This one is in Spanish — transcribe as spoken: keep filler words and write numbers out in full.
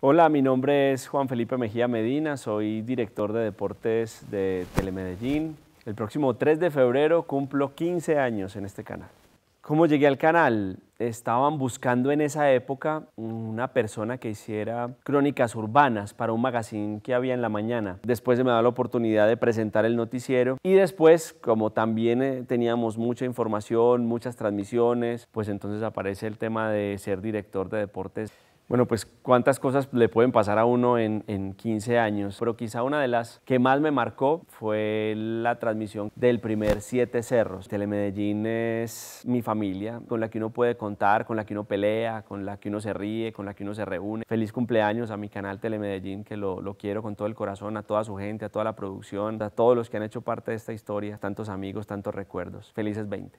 Hola, mi nombre es Juan Felipe Mejía Medina, soy director de deportes de Telemedellín. El próximo tres de febrero cumplo quince años en este canal. ¿Cómo llegué al canal? Estaban buscando en esa época una persona que hiciera crónicas urbanas para un magazine que había en la mañana. Después se me da la oportunidad de presentar el noticiero y después, como también teníamos mucha información, muchas transmisiones, pues entonces aparece el tema de ser director de deportes. Bueno, pues cuántas cosas le pueden pasar a uno en, en quince años, pero quizá una de las que más me marcó fue la transmisión del primer Siete Cerros. Telemedellín es mi familia, con la que uno puede contar, con la que uno pelea, con la que uno se ríe, con la que uno se reúne. Feliz cumpleaños a mi canal Telemedellín, que lo, lo quiero con todo el corazón, a toda su gente, a toda la producción, a todos los que han hecho parte de esta historia, tantos amigos, tantos recuerdos. Felices veinte.